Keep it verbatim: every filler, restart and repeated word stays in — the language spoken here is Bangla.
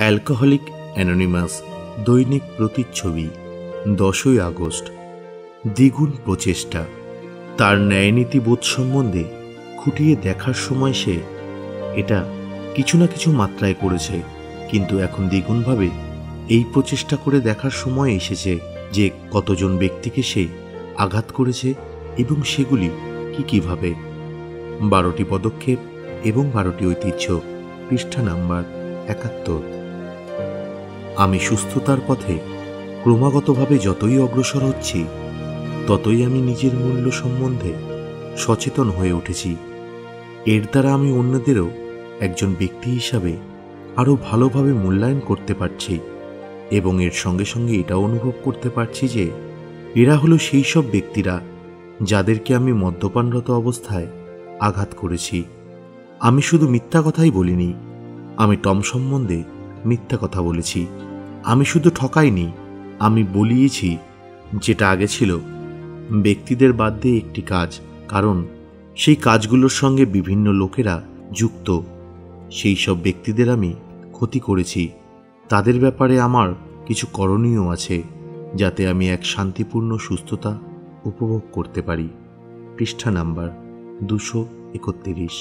অ্যালকোহলিক অ্যানোনিমাস দৈনিক প্রতিচ্ছবি দশই আগস্ট। দ্বিগুণ প্রচেষ্টা। তার ন্যায়নীতিবোধ সম্বন্ধে খুঁটিয়ে দেখার সময় সে এটা কিছু না কিছু মাত্রায় করেছে, কিন্তু এখন দ্বিগুণভাবে এই প্রচেষ্টা করে দেখার সময় এসেছে যে কতজন ব্যক্তিকে সে আঘাত করেছে এবং সেগুলি কী কীভাবে। বারোটি পদক্ষেপ এবং বারোটি ঐতিহ্য, পৃষ্ঠা নাম্বার একাত্তর। আমি সুস্থতার পথে ক্রমাগতভাবে যতই অগ্রসর হচ্ছি ততই আমি নিজের মূল্য সম্বন্ধে সচেতন হয়ে উঠেছি। এর দ্বারা আমি অন্যদেরও একজন ব্যক্তি হিসাবে আরও ভালোভাবে মূল্যায়ন করতে পারছি এবং এর সঙ্গে সঙ্গে এটাও অনুভব করতে পারছি যে এরা হলো সেই সব ব্যক্তিরা যাদেরকে আমি মদ্যপানরত অবস্থায় আঘাত করেছি। আমি শুধু মিথ্যা কথাই বলিনি, আমি টম সম্বন্ধে মিথ্যা কথা বলেছি। আমি শুধু ঠকাইনি, আমি বলিয়েছি যেটা আগে ছিল ব্যক্তিদের বাদ দিয়ে একটি কাজ, কারণ সেই কাজগুলোর সঙ্গে বিভিন্ন লোকেরা যুক্ত। সেই সব ব্যক্তিদের আমি ক্ষতি করেছি। তাদের ব্যাপারে আমার কিছু করণীয় আছে যাতে আমি এক শান্তিপূর্ণ সুস্থতা উপভোগ করতে পারি। পৃষ্ঠা নাম্বার দুশো একত্রিশ।